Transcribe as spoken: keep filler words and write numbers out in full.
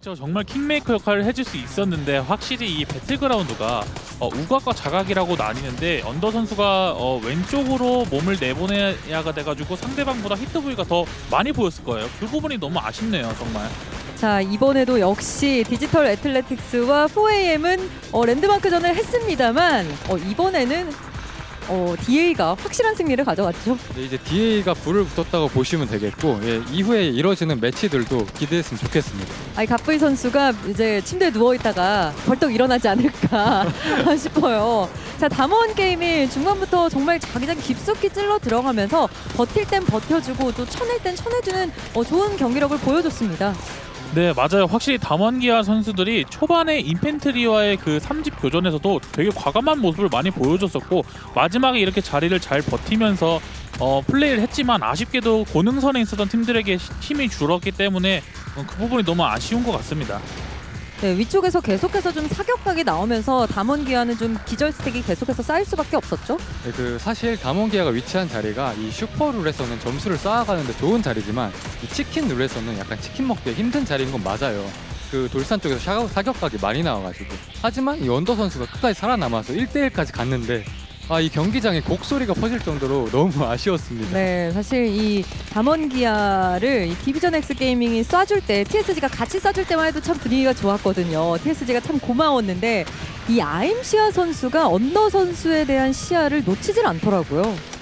그렇죠. 정말 킹메이커 역할을 해줄 수 있었는데 확실히 이 배틀그라운드가 어, 우각과 자각이라고 나뉘는데 언더 선수가 어, 왼쪽으로 몸을 내보내야가 돼가지고 상대방보다 히트 부위가 더 많이 보였을 거예요. 그 부분이 너무 아쉽네요, 정말. 자, 이번에도 역시 디지털 애틀레틱스와 포에이엠은 어, 랜드마크전을 했습니다만 어, 이번에는 어, 디에이가 확실한 승리를 가져왔죠. 네, 이제 디에이가 불을 붙었다고 보시면 되겠고, 예, 이후에 이뤄지는 매치들도 기대했으면 좋겠습니다. 아니, 갑브이 선수가 이제 침대에 누워있다가 벌떡 일어나지 않을까 싶어요. 자, 담원 게임이 중간부터 정말 자기장 깊숙이 찔러 들어가면서 버틸 땐 버텨주고 또 쳐낼 땐 쳐내주는 어, 좋은 경기력을 보여줬습니다. 네, 맞아요. 확실히 담원기아 선수들이 초반에 인펜트리와의 그 삼 집 교전에서도 되게 과감한 모습을 많이 보여줬었고, 마지막에 이렇게 자리를 잘 버티면서 어, 플레이를 했지만 아쉽게도 고능선에 있었던 팀들에게 힘이 줄었기 때문에 그 부분이 너무 아쉬운 것 같습니다. 네, 위쪽에서 계속해서 좀 사격각이 나오면서 담원기아는 좀 기절 스택이 계속해서 쌓일 수밖에 없었죠? 네, 그 사실 담원기아가 위치한 자리가 이 슈퍼룰에서는 점수를 쌓아가는데 좋은 자리지만 이 치킨룰에서는 약간 치킨 먹기에 힘든 자리인 건 맞아요. 그 돌산 쪽에서 샤, 사격각이 많이 나와가지고, 하지만 이 언더 선수가 끝까지 살아남아서 일 대 일까지 갔는데 아, 이 경기장에 곡소리가 퍼질 정도로 너무 아쉬웠습니다. 네, 사실 이 담원기아를 이 디비전 X 게이밍이 쏴줄 때, 티에스지가 같이 쏴줄 때만 해도 참 분위기가 좋았거든요. 티에스지가 참 고마웠는데 이 아임시아 선수가 언더 선수에 대한 시야를 놓치질 않더라고요.